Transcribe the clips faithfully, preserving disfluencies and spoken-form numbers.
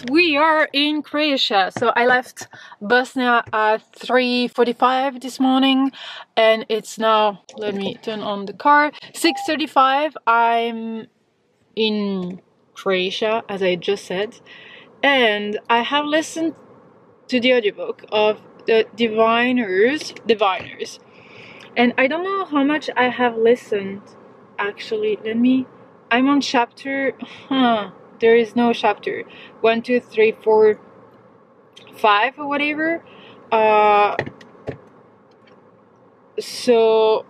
yes, we are in Croatia. So I left Bosnia at three forty-five this morning, and it's now, let me turn on the car, six thirty-five. I'm in Croatia, as I just said, and I have listened to the audiobook of The Diviners, Diviners. And I don't know how much I have listened, actually. Let me, I'm on chapter, huh, there is no chapter, one, two, three, four, five or whatever. Uh, so,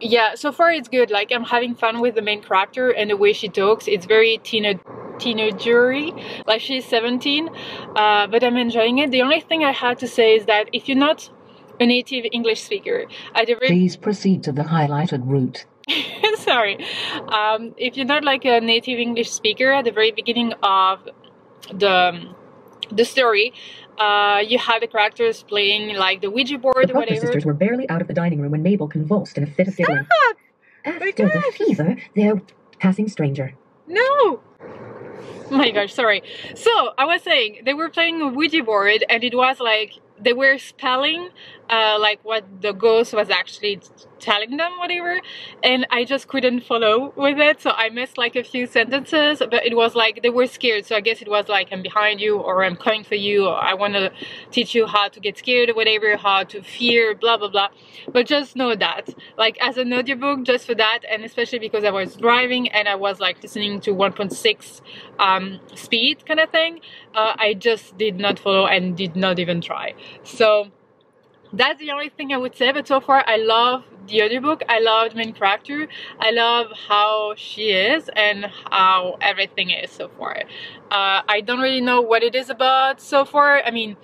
yeah, so far it's good. Like, I'm having fun with the main character and the way she talks. It's very teenage. teenagery, like she's seventeen, uh, but I'm enjoying it. The only thing I had to say is that if you're not a native English speaker, I'd please proceed to the highlighted route. Sorry, um, if you're not like a native English speaker, at the very beginning of the the story, uh, you had the characters playing like the Ouija board. The or whatever. Sisters were barely out of the dining room when Mabel convulsed in a fit of fever. After the fever, they're passing stranger. No. Oh my gosh, sorry. So I was saying they were playing a Ouija board, and it was like they were spelling uh, like what the ghost was actually telling them, whatever, and I just couldn't follow with it, so I missed like a few sentences, but it was like they were scared, so I guess it was like I'm behind you, or I'm coming for you, or I want to teach you how to get scared or whatever, how to fear, blah blah blah. But just know that, like, as an audiobook, just for that, and especially because I was driving and I was like listening to one point six um, speed kind of thing, uh, I just did not follow and did not even try. So that's the only thing I would say, but so far I love the audiobook, I love the main character, I love how she is and how everything is so far. Uh, I don't really know what it is about so far. I mean,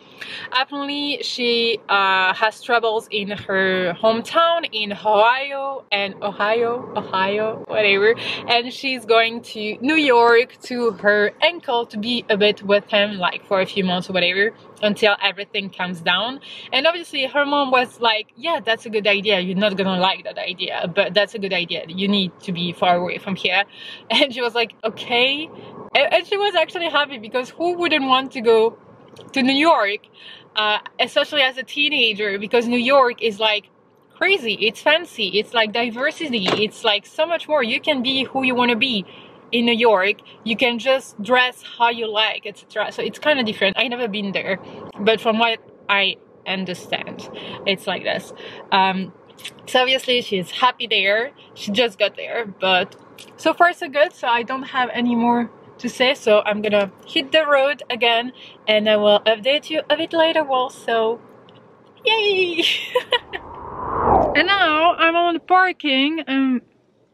apparently she uh, has troubles in her hometown in Ohio, and Ohio, Ohio, whatever, and she's going to New York to her uncle to be a bit with him, like for a few months or whatever, until everything comes down. And obviously her mom was like, yeah, that's a good idea, you're not gonna like that idea, but that's a good idea, you need to be far away from here. And she was like, okay, and she was actually happy, because who wouldn't want to go to New York, uh, especially as a teenager, because New York is like crazy, it's fancy, it's like diversity, it's like so much more. You can be who you want to be in New York, you can just dress how you like, etc. So it's kind of different. I've never been there, but from what I understand, it's like this. Um, so obviously she's happy there, she just got there, but so far so good. So I don't have any more to say, so I'm gonna hit the road again, and I will update you a bit later. Well, so yay. And now I'm on parking, um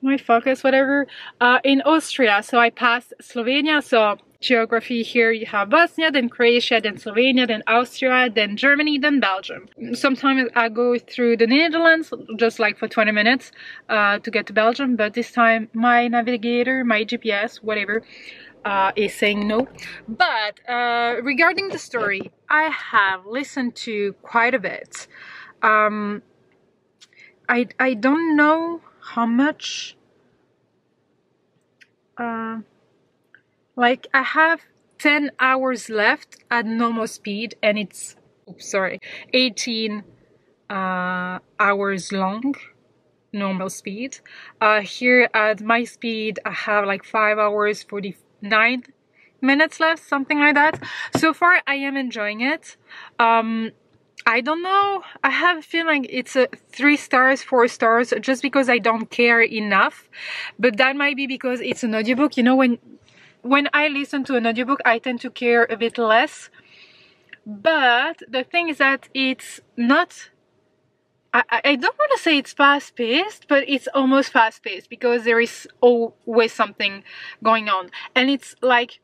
my focus, whatever, uh in Austria. So I passed Slovenia, so geography here, you have Bosnia, then Croatia, then Slovenia, then Austria, then Germany, then Belgium. Sometimes I go through the Netherlands, just like for twenty minutes uh, to get to Belgium, but this time my navigator, my G P S, whatever, uh, is saying no. But uh, regarding the story, I have listened to quite a bit. Um, I, I don't know how much... Uh, Like, I have ten hours left at normal speed, and it's, oops, sorry, eighteen uh, hours long, normal speed. Uh, here at my speed, I have like five hours, forty-nine minutes left, something like that. So far, I am enjoying it. Um, I don't know, I have a feeling it's a three stars, four stars, just because I don't care enough. But that might be because it's an audiobook, you know, when... When I listen to an audiobook, I tend to care a bit less, but the thing is that it's not, I, I don't want to say it's fast-paced, but it's almost fast-paced, because there is always something going on. And it's like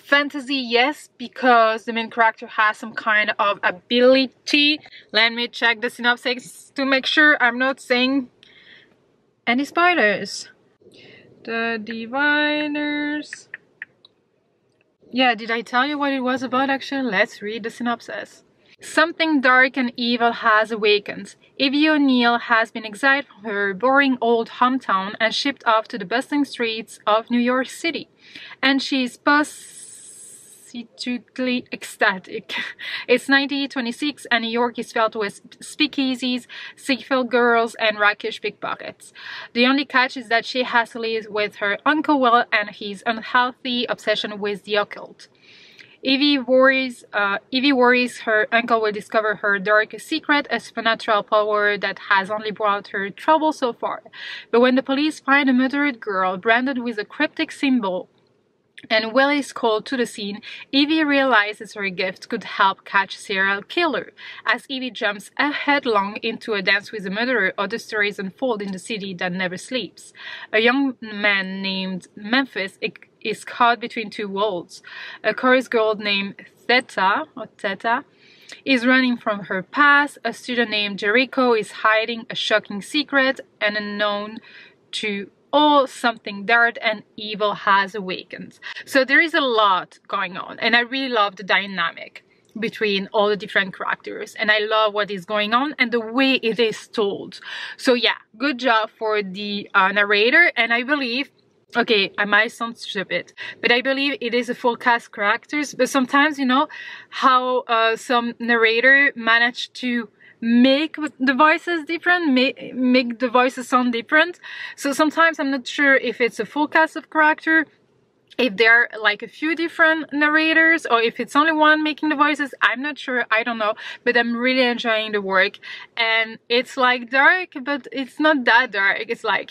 fantasy, yes, because the main character has some kind of ability. Let me check the synopsis to make sure I'm not saying any spoilers. The Diviners. Yeah, did I tell you what it was about actually? Let's read the synopsis. Something dark and evil has awakened. Evie O'Neill has been exiled from her boring old hometown and shipped off to the bustling streets of New York City. And she is possessed constitutely ecstatic. It's nineteen twenty-six and New York is filled with speakeasies, sick-filled girls, and rakish pickpockets. The only catch is that she has to live with her Uncle Will and his unhealthy obsession with the occult. Evie worries, uh, Evie worries her uncle will discover her dark secret, a supernatural power that has only brought her trouble so far. But when the police find a murdered girl branded with a cryptic symbol and Will is called to the scene, Evie realizes her gift could help catch a serial killer. As Evie jumps headlong into a dance with the murderer, other stories unfold in the city that never sleeps. A young man named Memphis is caught between two worlds. A chorus girl named Theta, or Theta is running from her past, a student named Jericho is hiding a shocking secret, and unknown to all, something dark and evil has awakened. So there is a lot going on, and I really love the dynamic between all the different characters, and I love what is going on and the way it is told. So yeah, good job for the uh, narrator, and I believe, okay, I might sound stupid, but I believe it is a full cast characters. But sometimes, you know, how uh, some narrator managed to make the voices different, make, make the voices sound different. So sometimes I'm not sure if it's a full cast of character, if there are like a few different narrators, or if it's only one making the voices. I'm not sure, I don't know, but I'm really enjoying the work. And it's like dark, but it's not that dark. It's like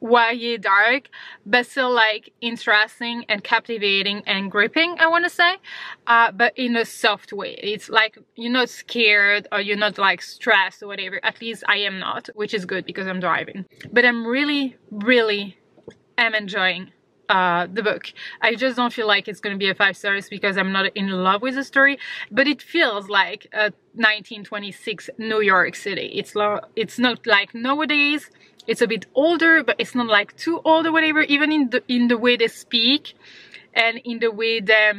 Y A dark, but still like interesting and captivating and gripping, I want to say, uh, but in a soft way. It's like you're not scared or you're not like stressed or whatever. At least I am not, which is good because I'm driving. But I'm really, really am enjoying uh, the book. I just don't feel like it's going to be a five stars because I'm not in love with the story, but it feels like a nineteen twenty-six New York City. It's, lo it's not like nowadays. It's a bit older, but it's not like too old or whatever, even in the in the way they speak and in the way they,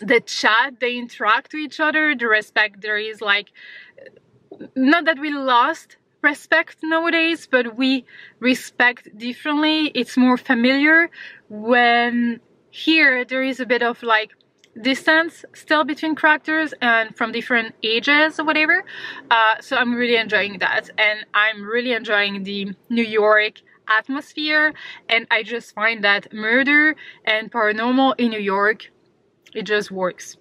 they chat, they interact with each other, the respect there is, like, not that we lost respect nowadays, but we respect differently. It's more familiar, when here there is a bit of like distance still between characters and from different ages or whatever, uh, so I'm really enjoying that, and I'm really enjoying the New York atmosphere, and I just find that murder and paranormal in New York, it just works.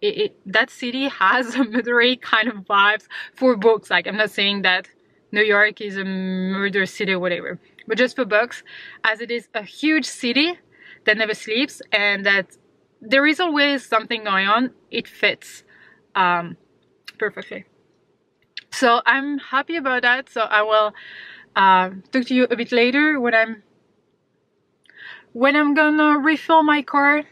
It, it, that city has a murdery kind of vibes for books. Like, I'm not saying that New York is a murder city or whatever, but just for books, as it is a huge city that never sleeps and that there is always something going on, it fits um, perfectly. So I'm happy about that. So I will uh, talk to you a bit later when I'm when I'm gonna refill my car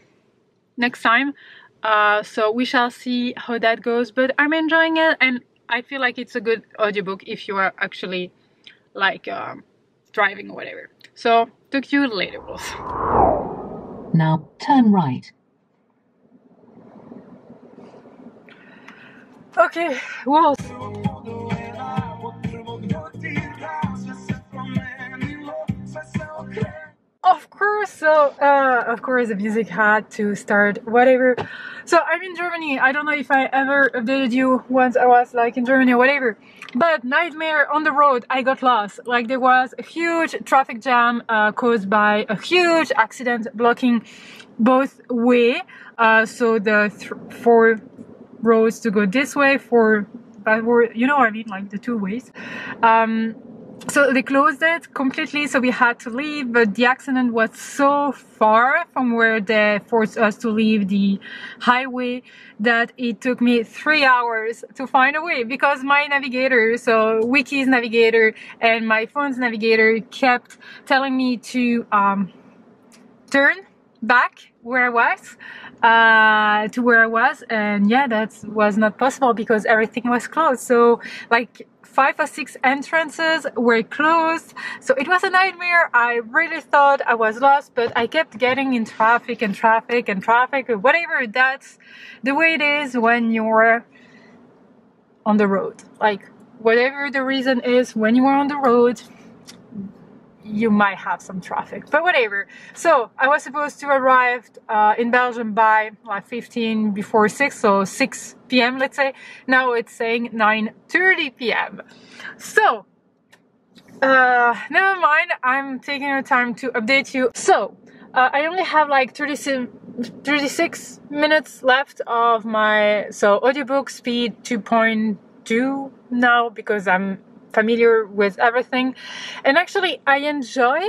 next time. Uh, so we shall see how that goes, but I'm enjoying it, and I feel like it's a good audiobook if you are actually like um, driving or whatever. So talk to you later, Wolf. Now turn right. Okay, well, of course, so, uh, of course the music had to start, whatever. So I'm in Germany. I don't know if I ever updated you once I was like in Germany or whatever, but nightmare on the road, I got lost. Like, there was a huge traffic jam uh, caused by a huge accident blocking both way. Uh, so the th four roads to go this way for backward, you know what I mean, like the two ways. Um, so they closed it completely, so we had to leave, but the accident was so far from where they forced us to leave the highway that it took me three hours to find a way, because my navigator, so Wiki's navigator and my phone's navigator, kept telling me to um, turn back where I was, uh, to where I was, and yeah, that was not possible because everything was closed. So like five or six entrances were closed, so it was a nightmare. I really thought I was lost, but I kept getting in traffic and traffic and traffic or whatever. That's the way it is when you're on the road. Like, whatever the reason is, when you are on the road, you might have some traffic, but whatever. So I was supposed to arrive uh, in Belgium by like fifteen before six, so six p m let's say. Now it's saying nine thirty p m So uh, never mind, I'm taking the time to update you. So uh, I only have like thirty-six minutes left of my so audiobook speed two point two now, because I'm familiar with everything, and actually I enjoy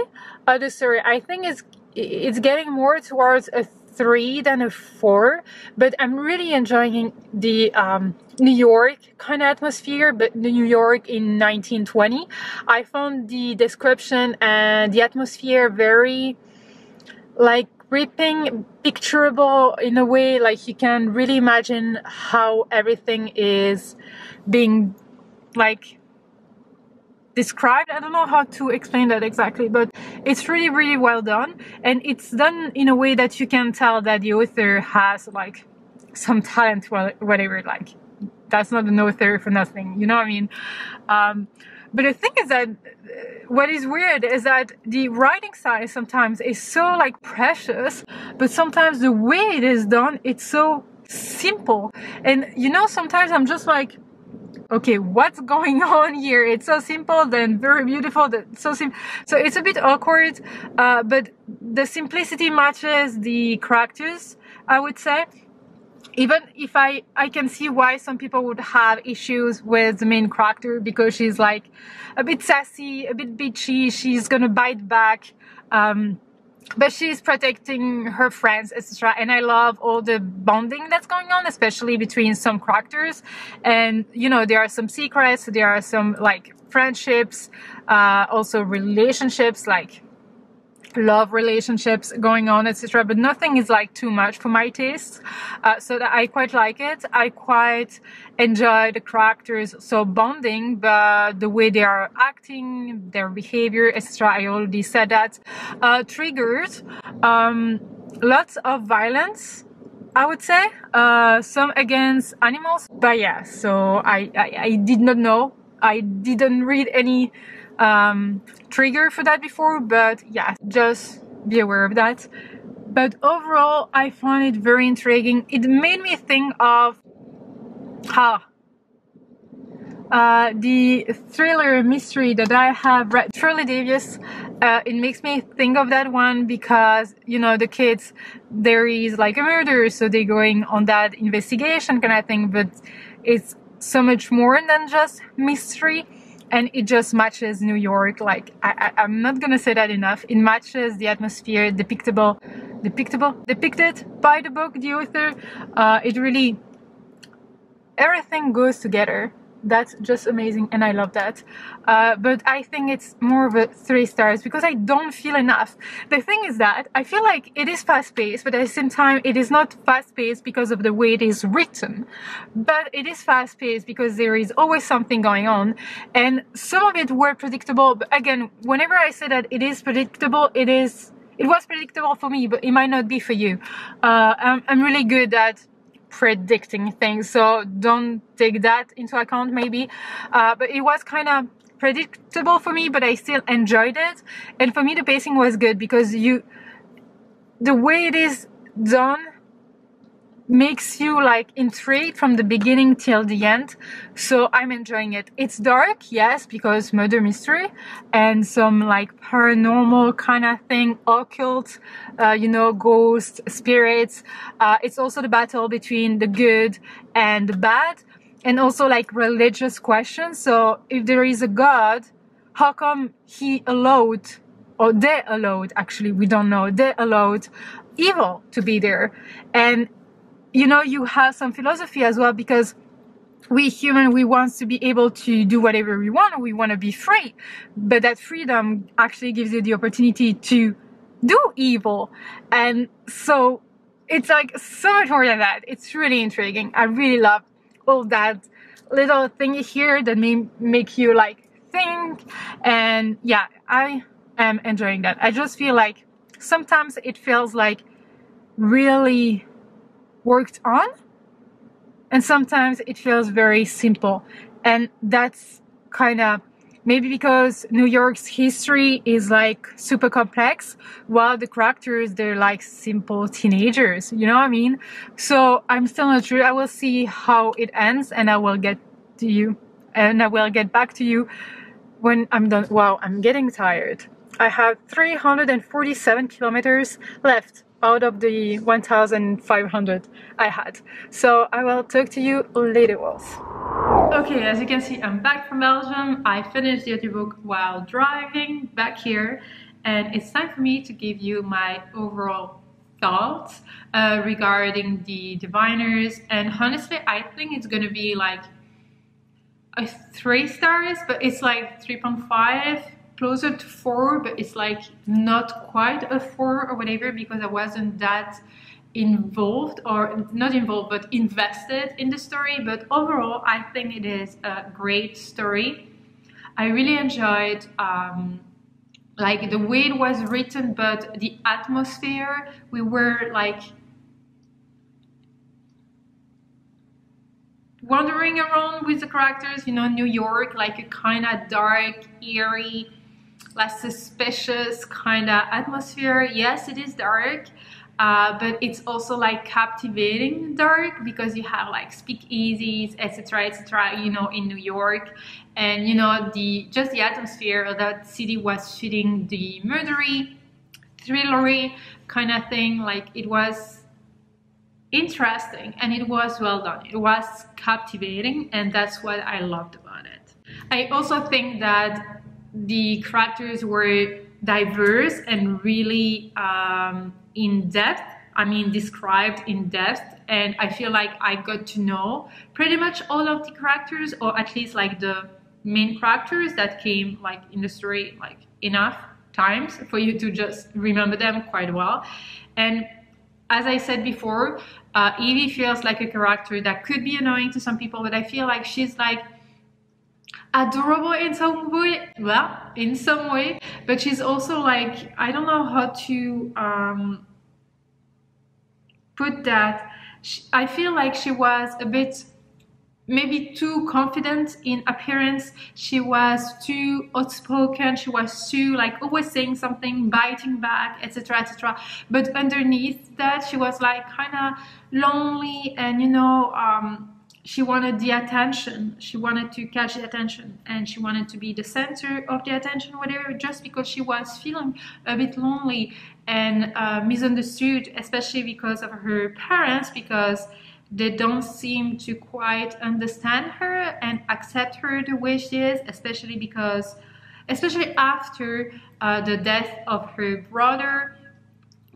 uh, the story. I think it's it's getting more towards a three than a four, but I'm really enjoying the um, New York kind of atmosphere, but New York in nineteen twenty. I found the description and the atmosphere very like gripping, picturable in a way, like you can really imagine how everything is being like described. I don't know how to explain that exactly, but it's really, really well done, and it's done in a way that you can tell that the author has like some talent, whatever, like that's not an author for nothing, you know what I mean? Um, but the thing is that what is weird is that the writing style sometimes is so like precious, but sometimes the way it is done, it's so simple, and you know, sometimes I'm just like, okay, what's going on here? It's so simple, then very beautiful, then so simple. So it's a bit awkward, uh, but the simplicity matches the characters, I would say. Even if I, I can see why some people would have issues with the main character, because she's like a bit sassy, a bit bitchy, she's gonna bite back. Um, But she's protecting her friends, et cetera. And I love all the bonding that's going on, especially between some characters. And, you know, there are some secrets, there are some, like, friendships, uh, also relationships, like love relationships going on, et cetera. But nothing is, like, too much for my taste. Uh, so that I quite like it. I quite enjoy the characters, so bonding, but the way they are acting, their behavior, et cetera. I already said that. Uh, triggers, um, lots of violence, I would say, uh, some against animals. But yeah, so I, I, I did not know. I didn't read any um, trigger for that before, but yeah, just be aware of that. But overall, I found it very intriguing. It made me think of Ha. Uh, the thriller mystery that I have read, Charlie Devious. Uh, it makes me think of that one because, you know, the kids, there is like a murder, so they're going on that investigation kind of thing, but it's so much more than just mystery, and it just matches New York. Like, I, I, I'm not gonna say that enough. It matches the atmosphere depictable, depictable, depicted by the book, the author. Uh, it really... Everything goes together. That's just amazing, and I love that. Uh, but I think it's more of a three stars because I don't feel enough. The thing is that I feel like it is fast-paced, but at the same time, it is not fast-paced because of the way it is written. But it is fast-paced because there is always something going on, and some of it were predictable. But again, whenever I say that it is predictable, it is it was predictable for me, but it might not be for you. Uh, I'm, I'm really good at predicting things, so don't take that into account maybe, uh, but it was kind of predictable for me, but I still enjoyed it. And for me the pacing was good because you the way it is done makes you like intrigued from the beginning till the end, so I'm enjoying it. It's dark, yes, because murder mystery and some like paranormal kind of thing, occult, uh, you know, ghosts, spirits. Uh, it's also the battle between the good and the bad, and also like religious questions. So if there is a God, how come he allowed, or they allowed, actually we don't know, they allowed evil to be there? And you know, you have some philosophy as well, because we human, we want to be able to do whatever we want. We want to be free, but that freedom actually gives you the opportunity to do evil. And so it's like so much more than that. It's really intriguing. I really love all that little thing here that may make you like think. And yeah, I am enjoying that. I just feel like sometimes it feels like really worked on, and sometimes it feels very simple, and that's kind of Maybe because New York's history is like super complex, while the characters, they're like simple teenagers, you know what I mean? So I'm still not sure. I will see how it ends, and I will get to you, and I will get back to you when I'm done. Wow, I'm getting tired. I have three hundred forty-seven kilometers left out of the one thousand five hundred I had. So I will talk to you later, Wolf. Okay, as you can see, I'm back from Belgium. I finished the audiobook while driving back here, and it's time for me to give you my overall thoughts uh, regarding the Diviners. And honestly, I think it's gonna be like a three stars, but it's like three point five, closer to four, but it's like not quite a four or whatever, because I wasn't that involved, or not involved, but invested in the story. But overall, I think it is a great story. I really enjoyed um, like the way it was written, but the atmosphere. We were like wandering around with the characters, you know, New York, like a kind of dark, eerie, like suspicious kind of atmosphere. Yes, it is dark. Uh, but it's also like captivating dark, because you have like speakeasies, etc, etc, you know, in New York. And you know, the just the atmosphere of that city was fitting the murdery, thrillery kind of thing. Like, it was interesting, and it was well done. It was captivating, and that's what I loved about it. I also think that the characters were diverse and really um, in depth, I mean described in depth, and I feel like I got to know pretty much all of the characters, or at least like the main characters that came like in the story like enough times for you to just remember them quite well. And as I said before, uh, Evie feels like a character that could be annoying to some people, but I feel like she's like adorable in some way, well, in some way, but she's also like, I don't know how to um, put that. She, I feel like she was a bit maybe too confident in appearance. She was too outspoken. She was too like always saying something, biting back, etc, et cetera. But underneath that, she was like kind of lonely, and you know, um, she wanted the attention. She wanted to catch the attention, and she wanted to be the center of the attention, whatever, just because she was feeling a bit lonely and uh, misunderstood, especially because of her parents, because they don't seem to quite understand her and accept her the way she is, especially because, especially after uh, the death of her brother,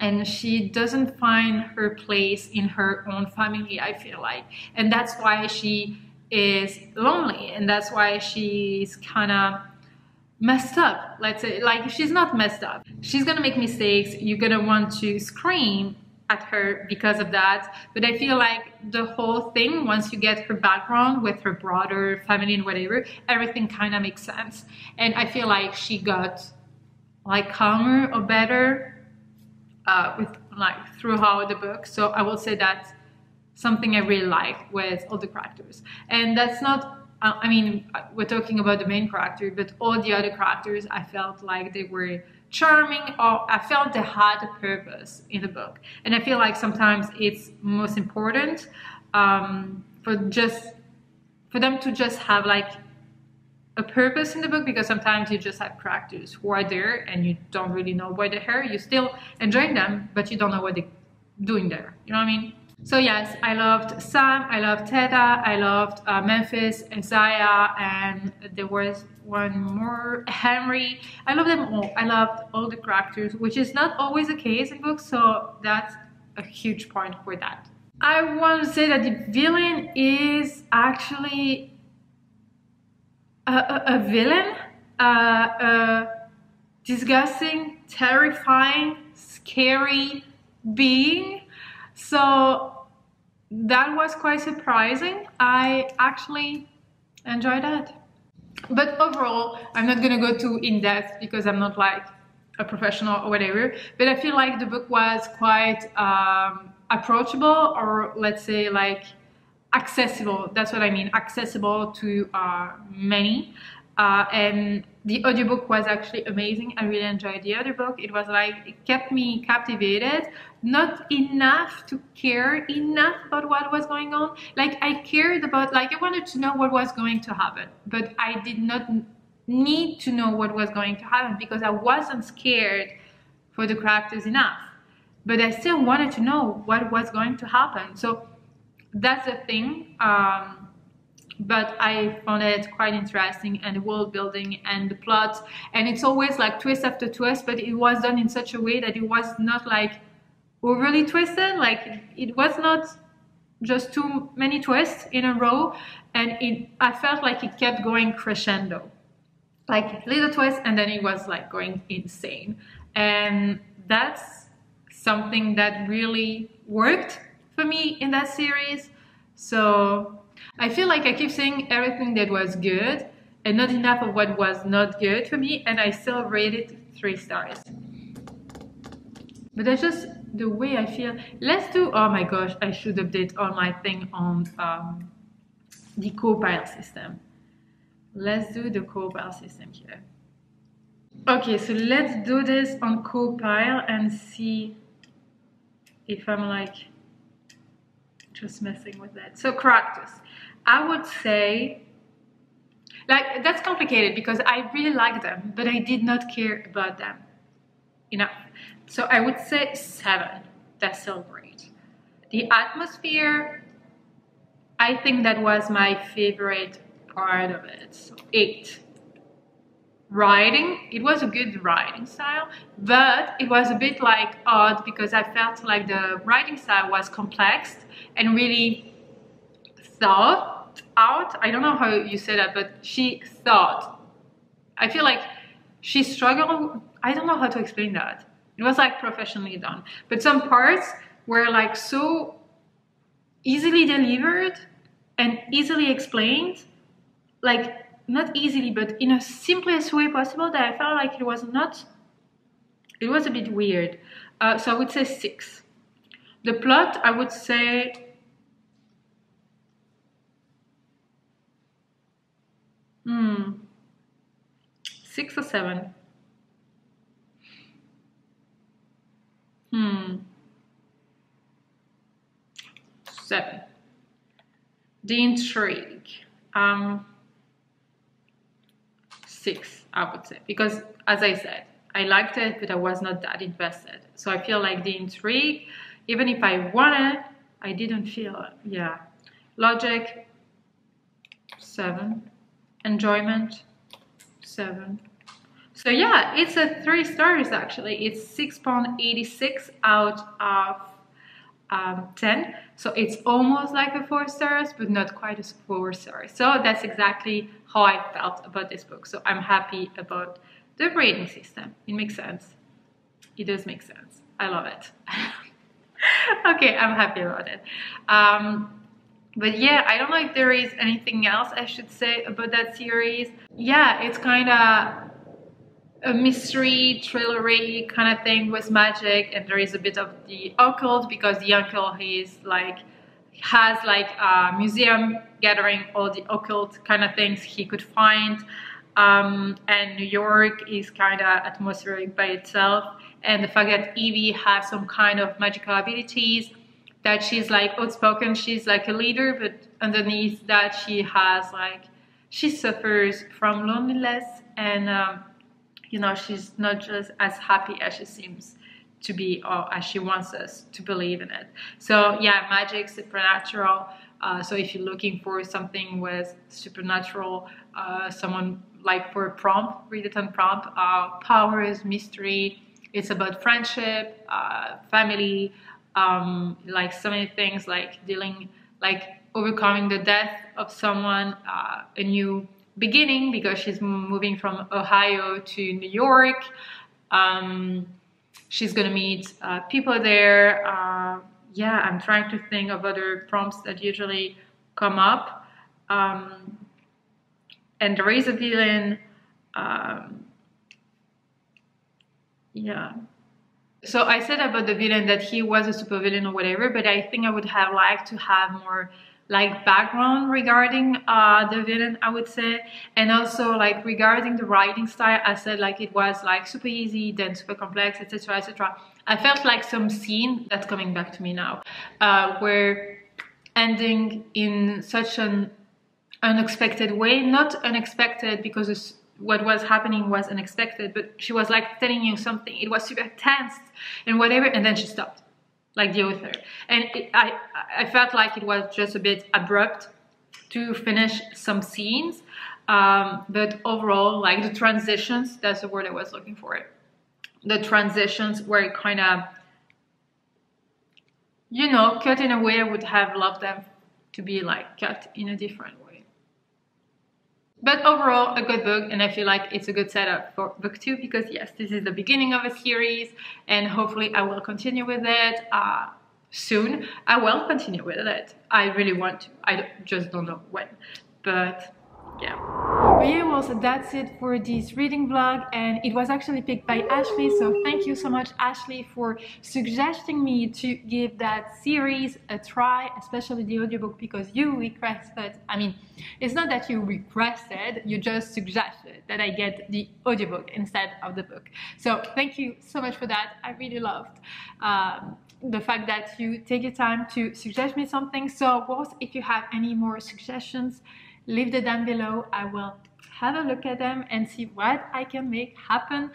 and she doesn't find her place in her own family, I feel like. And that's why she is lonely, and that's why she's kind of messed up, let's say. Like, she's not messed up. She's gonna make mistakes, you're gonna want to scream at her because of that, but I feel like the whole thing, once you get her background with her broader family and whatever, everything kind of makes sense. And I feel like she got like calmer or better Uh, with like throughout the book. So I will say that's something I really like with all the characters. And that's not, uh, I mean, we're talking about the main character, but all the other characters, I felt like they were charming, or I felt they had a purpose in the book. And I feel like sometimes it's most important um, for just for them to just have like a purpose in the book, because sometimes you just have characters who are there and you don't really know why they're here. You're still enjoying them, but you don't know what they're doing there, you know what I mean? So yes, I loved Sam, I loved Theta, I loved uh, Memphis, Isaiah, and there was one more, Henry. I love them all. I loved all the characters, which is not always the case in books, so that's a huge point for that. I want to say that the villain is actually A, a, a villain, uh, a disgusting, terrifying, scary being. So that was quite surprising. I actually enjoyed that. But overall, I'm not gonna go too in depth because I'm not like a professional or whatever, but I feel like the book was quite um, approachable, or let's say like accessible. That's what I mean, accessible to uh, many. Uh, and the audiobook was actually amazing. I really enjoyed the audiobook. It was like, it kept me captivated, not enough to care enough about what was going on. Like I cared about, like I wanted to know what was going to happen, but I did not need to know what was going to happen because I wasn't scared for the characters enough. But I still wanted to know what was going to happen. So that's the thing. Um, but I found it quite interesting, and the world building and the plot, and it's always like twist after twist, but it was done in such a way that it was not like overly twisted, like it was not just too many twists in a row, and it, I felt like it kept going crescendo, like little twists, and then it was like going insane, and that's something that really worked for me in that series. So I feel like I keep saying everything that was good and not enough of what was not good for me, and I still rated three stars. But that's just the way I feel. Let's do, oh my gosh, I should update all my thing on um, the co-pilot system. Let's do the co-pilot system here. Okay, so let's do this on co-pilot and see if I'm like just messing with that. So characters, I would say, like that's complicated because I really like them, but I did not care about them enough. So I would say seven. That's still great. The atmosphere, I think that was my favorite part of it. So eight. Writing, it was a good writing style, but it was a bit like odd because I felt like the writing style was complex and really thought out. I don't know how you say that, but she thought. I feel like she struggled. I don't know how to explain that. It was like professionally done, but some parts were like so easily delivered and easily explained, like not easily, but in a simplest way possible, that I felt like it was not, it was a bit weird. Uh, so I would say six. The plot, I would say hmm, six or seven. Hmm, seven. The intrigue. Um, Six, I would say, because as I said, I liked it, but I was not that invested. So I feel like the intrigue, even if I wanted, I didn't feel it. Yeah. Logic, seven. Enjoyment, seven. So yeah, it's a three stars actually. It's six point eight six out of um, ten. So it's almost like a four stars, but not quite a four stars. So that's exactly how I felt about this book. So I'm happy about the rating system. It makes sense. It does make sense. I love it. Okay, I'm happy about it. Um, but yeah, I don't know if there is anything else I should say about that series. Yeah, it's kind of a mystery, thrillery kind of thing with magic, and there is a bit of the occult because the uncle is like, has like a museum gathering all the occult kind of things he could find, um, and New York is kind of atmospheric by itself, and the fact that Evie has some kind of magical abilities, that she's like outspoken, she's like a leader, but underneath that she has like, she suffers from loneliness, and um, you know, she's not just as happy as she seems to be or as she wants us to believe in it. So yeah, magic, supernatural. Uh, so if you're looking for something with supernatural, uh, someone like for a prompt, read it on prompt, uh, powers, mystery, it's about friendship, uh, family, um, like so many things, like dealing, like overcoming the death of someone, uh, a new beginning because she's moving from Ohio to New York. Um, she's gonna meet uh, people there. Uh, yeah, I'm trying to think of other prompts that usually come up. Um, and there is a villain. Um, yeah. So I said about the villain that he was a supervillain or whatever, but I think I would have liked to have more like background regarding uh, the villain, I would say. And also like regarding the writing style, I said like it was like super easy, then super complex, et cetera, et cetera. I felt like some scene that's coming back to me now, uh, where ending in such an unexpected way, not unexpected because it's, what was happening was unexpected, but she was like telling you something, it was super tense and whatever, and then she stopped, like the author. And it, I, I felt like it was just a bit abrupt to finish some scenes, um, but overall, like the transitions, that's the word I was looking for. The transitions were kind of, you know, cut in a way I would have loved them to be like cut in a different way. But overall, a good book, and I feel like it's a good setup for book two because yes, this is the beginning of a series, and hopefully I will continue with it uh, soon. I will continue with it. I really want to. I just don't know when. But yeah. But yeah, well, so that's it for this reading vlog, and it was actually picked by Ashley, so thank you so much, Ashley, for suggesting me to give that series a try, especially the audiobook, because you requested, I mean, it's not that you requested, you just suggested that I get the audiobook instead of the book. So thank you so much for that. I really loved um, the fact that you take your time to suggest me something. So of course, if you have any more suggestions, leave them down below. I will have a look at them and see what I can make happen.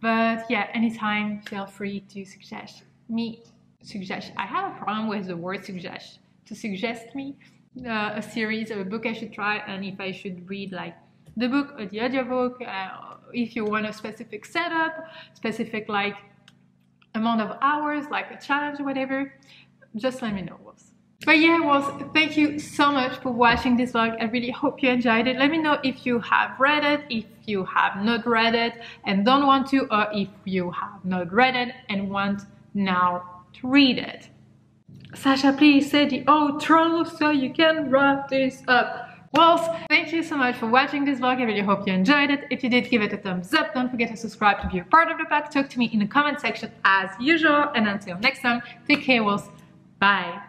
But yeah, anytime feel free to suggest me. Suggest. I have a problem with the word suggest. To suggest me uh, a series or a book I should try, and if I should read like the book or the audiobook, uh, if you want a specific setup, specific like amount of hours, like a challenge or whatever, just let me know. But yeah, well, thank you so much for watching this vlog. I really hope you enjoyed it. Let me know if you have read it, if you have not read it and don't want to, or if you have not read it and want now to read it. Sasha, please say the outro so you can wrap this up. Well, thank you so much for watching this vlog. I really hope you enjoyed it. If you did, give it a thumbs up. Don't forget to subscribe to be a part of the pack. Talk to me in the comment section as usual. And until next time, take care, Wills. Bye.